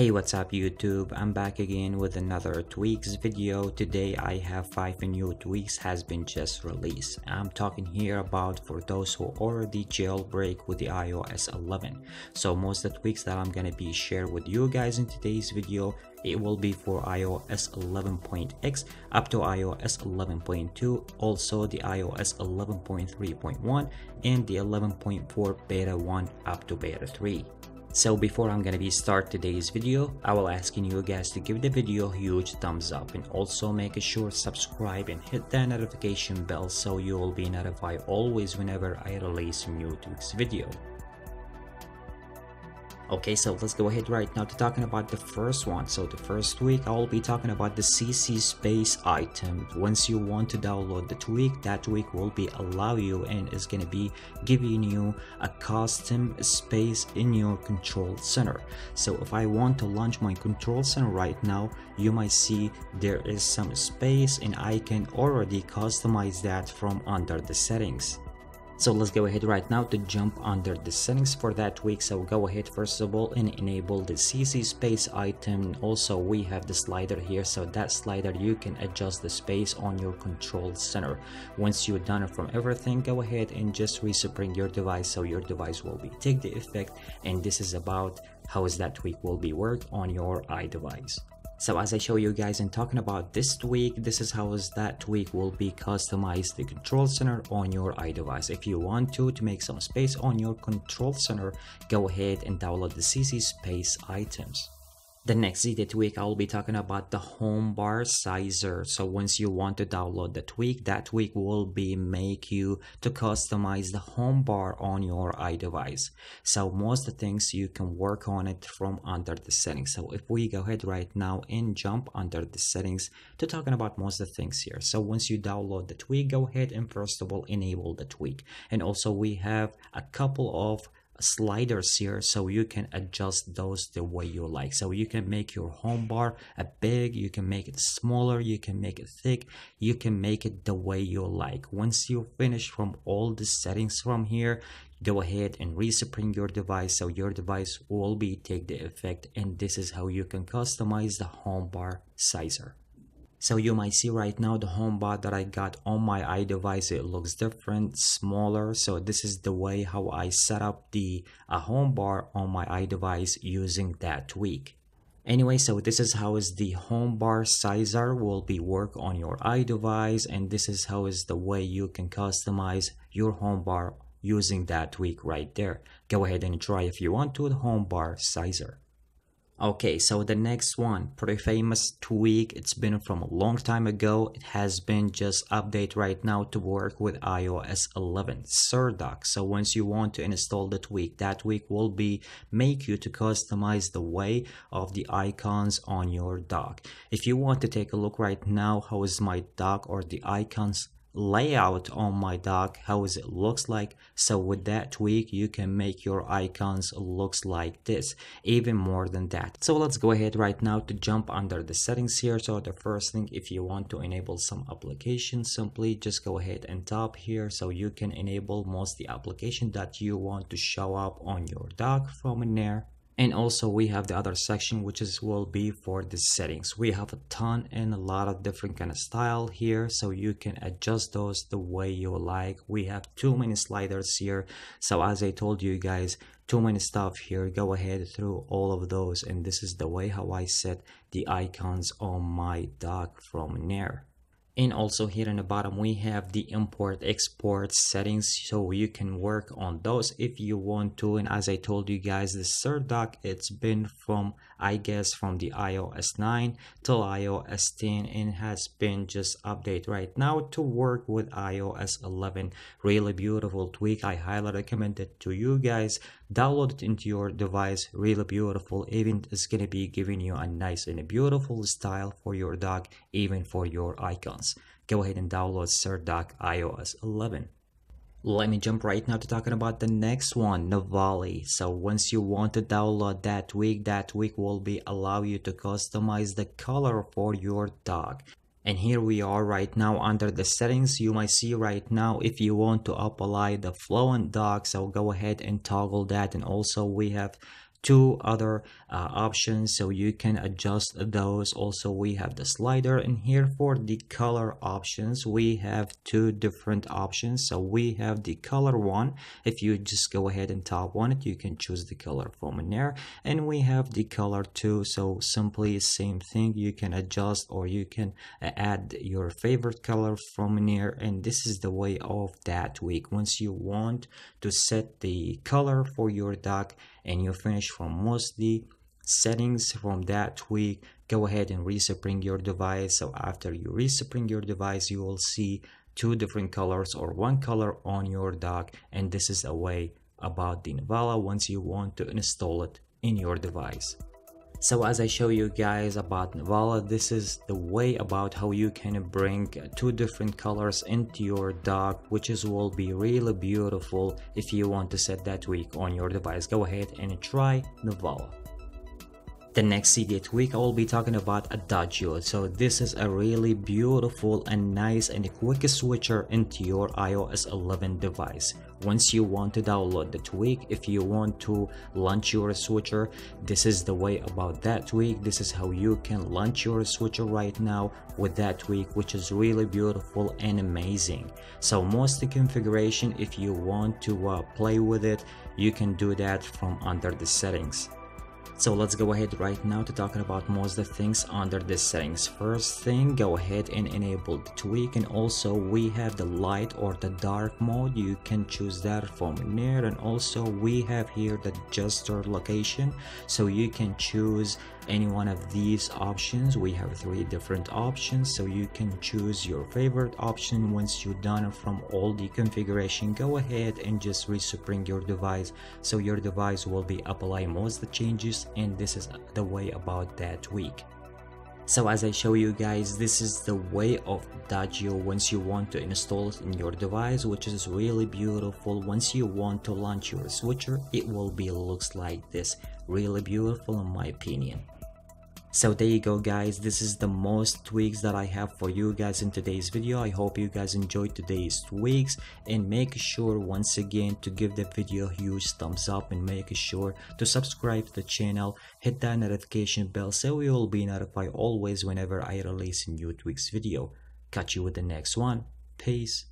Hey, what's up YouTube? I'm back again with another tweaks video. Today I have 5 new tweaks has been just released. I'm talking here about for those who already jailbreak with the iOS 11. So most of the tweaks that I'm gonna be sharing with you guys in today's video, it will be for iOS 11.x up to iOS 11.2, also the iOS 11.3.1 and the 11.4 beta 1 up to beta 3. So before I'm gonna be start today's video, I will asking you guys to give the video a huge thumbs up and also make sure subscribe and hit that notification bell so you will be notified always whenever I release a new tweaks video. Okay, so let's go ahead right now to talking about the first one. So the first tweak I will be talking about the CC Space Item. Once you want to download the tweak, that tweak will be allow you and is gonna be giving you a custom space in your control center. So if I want to launch my control center right now, you might see there is some space and I can already customize that from under the settings. So let's go ahead right now to jump under the settings for that tweak. So go ahead first of all and enable the CC Space Item. Also we have the slider here, so that slider you can adjust the space on your control center. Once you're done from everything, go ahead and just respring your device so your device will be take the effect, and this is about how is that tweak will be worked on your iDevice. So as I show you guys and talking about this tweak, this is how is that tweak will be customized the control center on your iDevice. If you want to make some space on your control center, go ahead and download the CC Space Items. The next tweak I will be talking about the Home Bar Sizer. So once you want to download the tweak, that tweak will be make you to customize the home bar on your iDevice. So most of the things you can work on it from under the settings. So if we go ahead right now and jump under the settings to talking about most of the things here. So once you download the tweak, go ahead and first of all enable the tweak. And also we have a couple of sliders here so you can adjust those the way you like. So you can make your home bar big, you can make it smaller, you can make it thick, you can make it the way you like. Once you finish from all the settings from here, go ahead and respring your device so your device will be take the effect, and this is how you can customize the Home Bar Sizer. So you might see right now the home bar that I got on my iDevice, it looks different, smaller. So this is the way how I set up the home bar on my iDevice using that tweak. Anyway, so this is how is the Home Bar Sizer will be work on your iDevice, and this is how is the way you can customize your home bar using that tweak right there. Go ahead and try if you want to the Home Bar Sizer. Okay, so the next one, pretty famous tweak. It's been from a long time ago. It has been just updated right now to work with iOS 11, SirDock. So once you want to install the tweak, that tweak will be make you to customize the way of the icons on your dock. If you want to take a look right now, how is my dock or the icons layout on my dock, how is it looks like. So with that tweak you can make your icons looks like this, even more than that. So let's go ahead right now to jump under the settings here. So the first thing, if you want to enable some application, simply just go ahead and tap here so you can enable most the application that you want to show up on your dock from there. And also we have the other section which is will be for the settings. We have a ton and a lot of different kind of style here, so you can adjust those the way you like. We have too many sliders here, so as I told you guys, too many stuff here. Go ahead through all of those, and this is the way how I set the icons on my dock from there. And also here in the bottom we have the import export settings, so you can work on those if you want to. And as I told you guys, the SirDock, it's been from I guess from the iOS 9 till iOS 10 and has been just updated right now to work with iOS 11. Really beautiful tweak. I highly recommend it to you guys. Download it into your device. Really beautiful. Even it's gonna be giving you a nice and a beautiful style for your dock, even for your icons. Go ahead and download SirDock iOS 11. Let me jump right now to talking about the next one, Navale. So once you want to download that tweak will be allow you to customize the color for your dock. And here we are right now under the settings. You might see right now if you want to apply the fluent dock, so go ahead and toggle that. And also we have two other options, so you can adjust those. Also, we have the slider in here for the color options. We have two different options. So we have the color one. If you just go ahead and tap on it, you can choose the color from in there. And we have the color two. So simply same thing, you can adjust or you can add your favorite color from in here. And this is the way of that week. Once you want to set the color for your dock and you finish from most the settings from that week, go ahead and respring your device. So after you respring your device, you will see two different colors or one color on your dock. And this is a way about the Navale once you want to install it in your device. So as I show you guys about Navale, this is the way about how you can bring two different colors into your dock, which is will be really beautiful if you want to set that week on your device. Go ahead and try Navale. The next CDT week I will be talking about Adagio. So this is a really beautiful and nice and quick switcher into your iOS 11 device. Once you want to download the tweak, if you want to launch your switcher, this is the way about that tweak. This is how you can launch your switcher right now with that tweak, which is really beautiful and amazing. So most the configuration, if you want to play with it, you can do that from under the settings. So let's go ahead right now to talking about most of the things under the settings. First thing, go ahead and enable the tweak, and also we have the light or the dark mode. You can choose that from there, and also we have here the gesture location. So you can choose any one of these options. We have three different options, so you can choose your favorite option. Once you're done from all the configuration, go ahead and just respring your device, so your device will be applying most of the changes. And this is the way about that week. So as I show you guys, this is the way of Adagio once you want to install it in your device, which is really beautiful. Once you want to launch your switcher, it will be looks like this. Really beautiful in my opinion. So there you go guys, this is the most tweaks that I have for you guys in today's video. I hope you guys enjoyed today's tweaks, and make sure once again to give the video a huge thumbs up, and make sure to subscribe to the channel, hit that notification bell so you will be notified always whenever I release a new tweaks video. Catch you with the next one. Peace.